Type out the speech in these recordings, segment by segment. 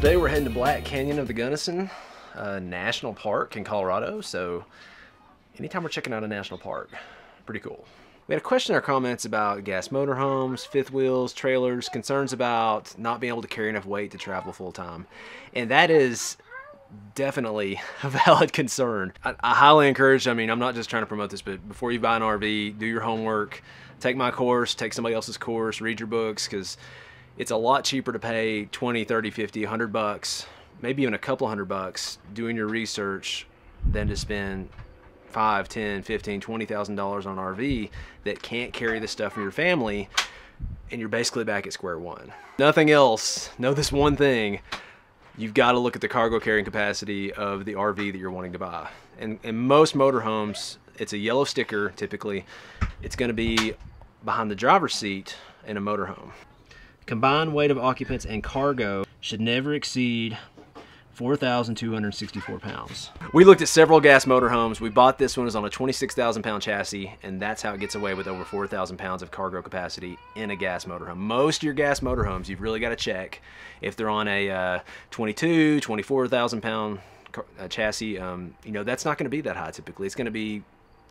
Today we're heading to Black Canyon of the Gunnison National Park in Colorado. So anytime we're checking out a national park, pretty cool. We had a question in our comments about gas motorhomes, fifth wheels, trailers, concerns about not being able to carry enough weight to travel full time. And that is definitely a valid concern. I highly encourage, I mean, I'm not just trying to promote this, but before you buy an RV, do your homework, take my course, take somebody else's course, read your books, because it's a lot cheaper to pay 20, 30, 50, $100, maybe even a couple $100 doing your research than to spend $5, $10, $15, $20,000 on an RV that can't carry the stuff from your family, and you're basically back at square one. Nothing else, know this one thing, you've got to look at the cargo carrying capacity of the RV that you're wanting to buy. And most motorhomes, it's a yellow sticker typically, it's going to be behind the driver's seat in a motorhome. Combined weight of occupants and cargo should never exceed 4,264 pounds. We looked at several gas motorhomes. We bought this one, it was on a 26,000 pound chassis, and that's how it gets away with over 4,000 pounds of cargo capacity in a gas motorhome. Most of your gas motorhomes, you've really got to check if they're on a 22, 24,000 pound chassis. You know, that's not going to be that high typically. It's going to be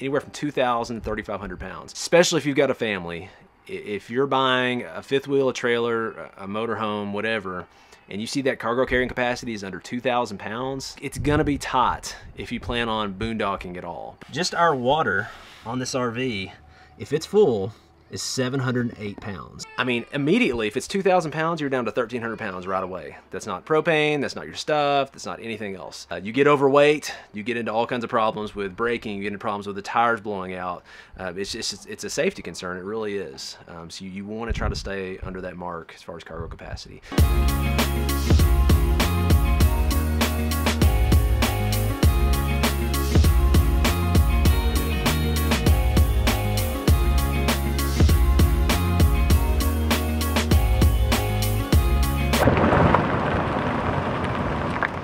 anywhere from 2,000 to 3,500 pounds, especially if you've got a family. If you're buying a fifth wheel, a trailer, a motorhome, whatever, and you see that cargo carrying capacity is under 2,000 pounds, it's gonna be tight if you plan on boondocking at all. Just our water on this RV, if it's full, is 708 pounds. I mean, immediately, if it's 2,000 pounds, you're down to 1,300 pounds right away. That's not propane, that's not your stuff, that's not anything else. You get overweight, you get into all kinds of problems with braking, you get into problems with the tires blowing out. It's a safety concern, it really is. So you wanna try to stay under that mark as far as cargo capacity.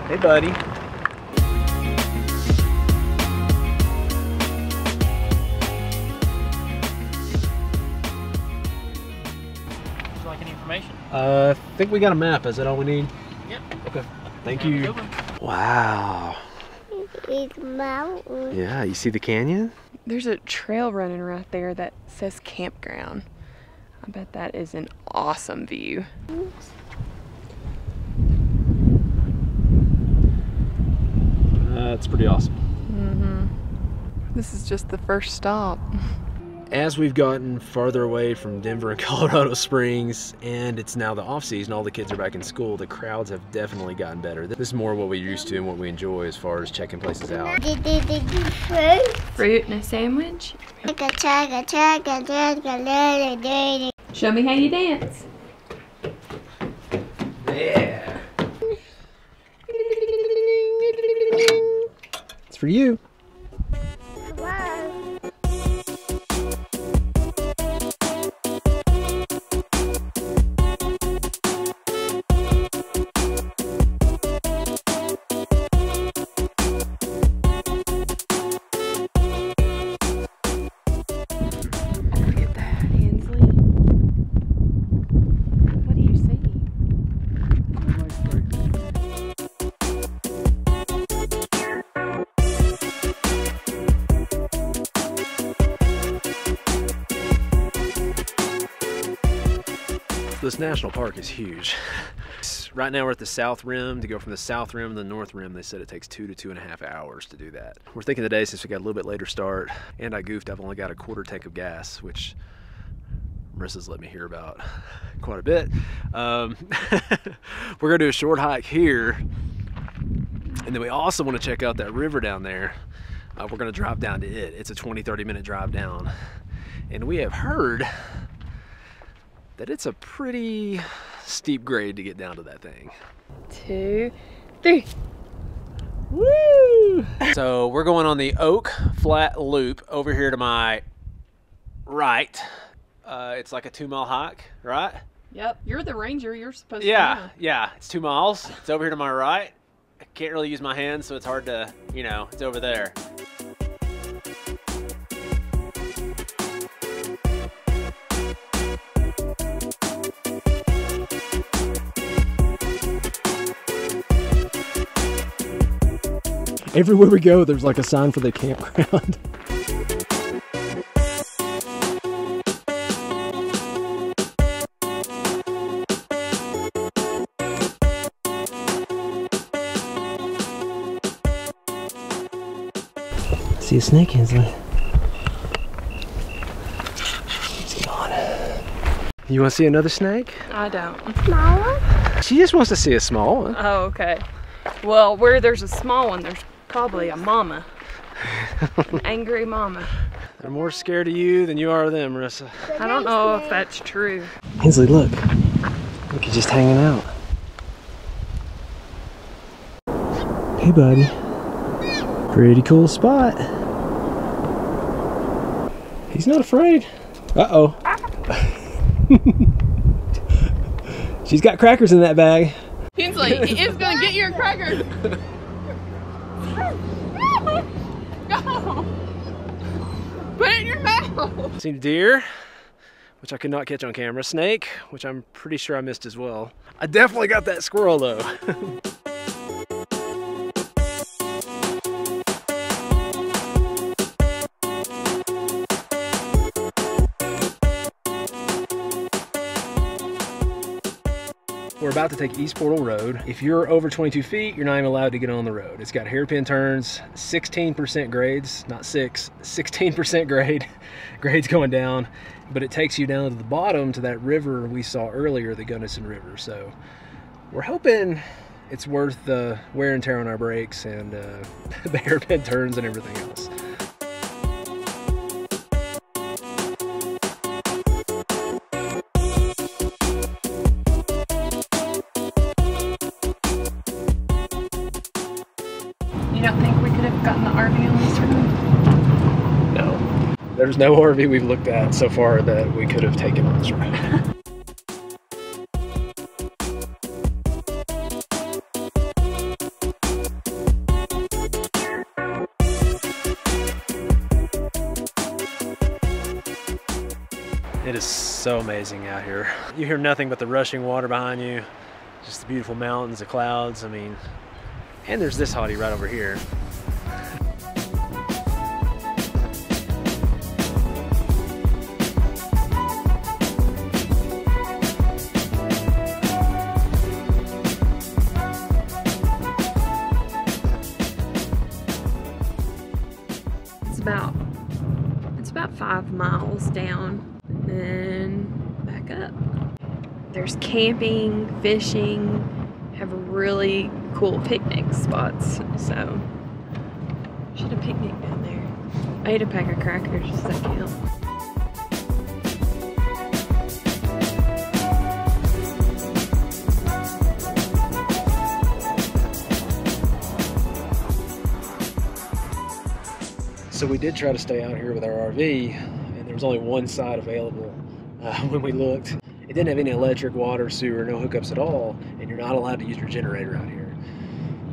Hey, buddy. Would you like any information? I think we got a map. Is that all we need? Yep. Okay. Thank you. Wow. Big mountain. Yeah, you see the canyon? There's a trail running right there that says campground. I bet that is an awesome view. Oops. That's pretty awesome. Mm-hmm. This is just the first stop. As we've gotten farther away from Denver and Colorado Springs, and it's now the off season, all the kids are back in school, the crowds have definitely gotten better. This is more what we're used to and what we enjoy as far as checking places out. Fruit and a sandwich. Show me how you dance. Yeah. For you. Hello. Look at that, Hensley. What do you see? This national park is huge. Right now we're at the south rim. To go from the south rim to the north rim, they said it takes 2 to 2.5 hours to do that. We're thinking today, since we got a little bit later start, and I goofed, I've only got a quarter tank of gas, which Marissa's let me hear about quite a bit. We're gonna do a short hike here, and then we also want to check out that river down there. We're gonna drive down to it. It's a 20-30 minute drive down, and we have heard that it's a pretty steep grade to get down to that thing. 2, 3. Woo! So we're going on the Oak Flat Loop over here to my right. It's like a 2-mile hike, right? Yep, you're the ranger, you're supposed to know. Yeah, it's 2 miles. It's over here to my right. I can't really use my hands, so it's hard to, you know, it's over there. Everywhere we go, there's like a sign for the campground. See a snake, Hensley. He's gone. You want to see another snake? I don't. Small one? She just wants to see a small one. Oh, okay. Well, where there's a small one, there's probably a mama. An angry mama. They're more scared of you than you are of them, Marissa. I don't know if that's true. Hensley, look. Look, he's just hanging out. Hey, buddy. Pretty cool spot. He's not afraid. Uh-oh. She's got crackers in that bag. Hensley, he is gonna get your crackers. No. Put it in your mouth. Seen deer, which I could not catch on camera. Snake, which I'm pretty sure I missed as well. I definitely got that squirrel though. We're about to take East Portal Road. If you're over 22 feet, you're not even allowed to get on the road. It's got hairpin turns, 16% grades, not 6, 16% grades going down, but it takes you down to the bottom to that river we saw earlier, the Gunnison River. So we're hoping it's worth the wear and tear on our brakes and the hairpin turns and everything else. There's no RV we've looked at so far that we could have taken on this ride. It is so amazing out here. You hear nothing but the rushing water behind you, just the beautiful mountains, the clouds, I mean, and there's this hottie right over here. It's about 5 miles down and then back up. There's camping, fishing, have really cool picnic spots. So, should have picnic down there. I ate a pack of crackers, does that count? So we did try to stay out here with our RV, and there was only one side available when we looked. It didn't have any electric, water, sewer, no hookups at all, and you're not allowed to use your generator out here.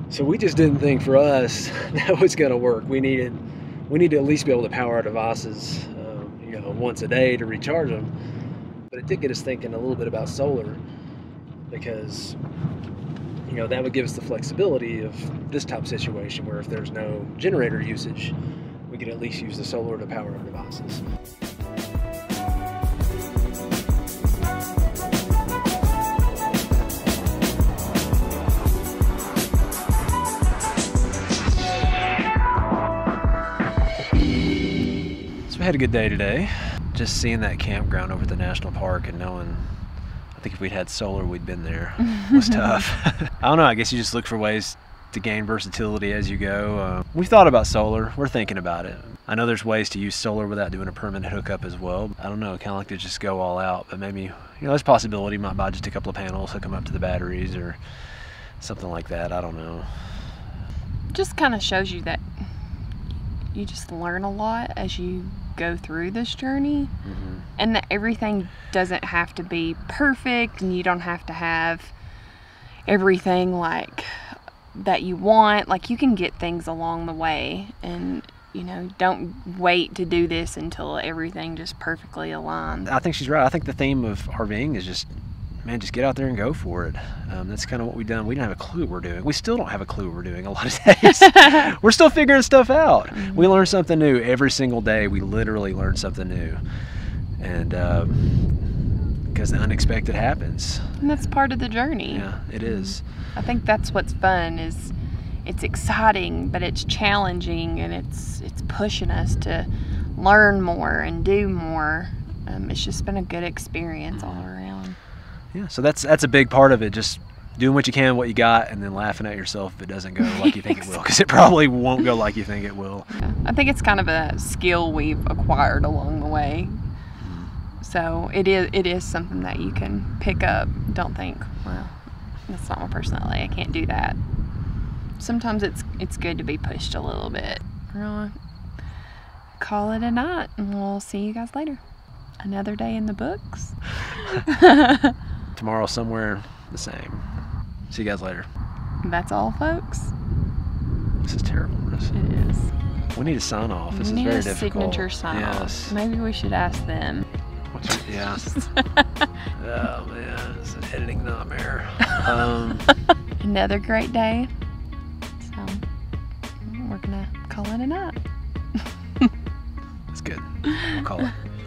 So we just didn't think for us that was going to work. We needed to at least be able to power our devices, you know, once a day to recharge them. But it did get us thinking a little bit about solar, because you know that would give us the flexibility of this type of situation where if there's no generator usage, we could at least use the solar to power our devices. So we had a good day today. Just seeing that campground over at the national park and knowing, I think if we'd had solar, we'd been there, was tough. I don't know, I guess you just look for ways to gain versatility as you go. We've thought about solar. We're thinking about it. I know there's ways to use solar without doing a permanent hookup as well. I don't know, kind of like to just go all out, but maybe, you know, there's a possibility. Might buy just a couple of panels, hook them up to the batteries or something like that. I don't know. Just kind of shows you that you just learn a lot as you go through this journey, and that everything doesn't have to be perfect and you don't have to have everything like that you want. Like, you can get things along the way, and you know, don't wait to do this until everything just perfectly aligns. I think she's right. I think the theme of RVing is just man, just get out there and go for it. That's kind of what we've done. We don't have a clue what we're doing. We still don't have a clue what we're doing a lot of days. We're still figuring stuff out. Mm-hmm. We learn something new every single day. We literally learn something new. And because the unexpected happens. And that's part of the journey. Yeah, it is. I think that's what's fun is it's exciting, but it's challenging, and it's pushing us to learn more and do more. It's just been a good experience all around. Yeah, so that's a big part of it, just doing what you can, what you got, and then laughing at yourself if it doesn't go like you think it will, because it probably won't go like you think it will. Yeah, I think it's kind of a skill we've acquired along the way. So it is something that you can pick up. Don't think, well, that's not my personality, I can't do that. Sometimes it's good to be pushed a little bit. Right. Call it a night, and we'll see you guys later. Another day in the books. Tomorrow somewhere the same. See you guys later. That's all, folks. This is terrible, Marissa. It is. We need a sign off. This is very difficult. We need a signature sign off. Yes. Maybe we should ask them. What's your, yeah. Oh man, it's an editing nightmare. Another great day. So we're gonna call it a night. That's good. We'll call it.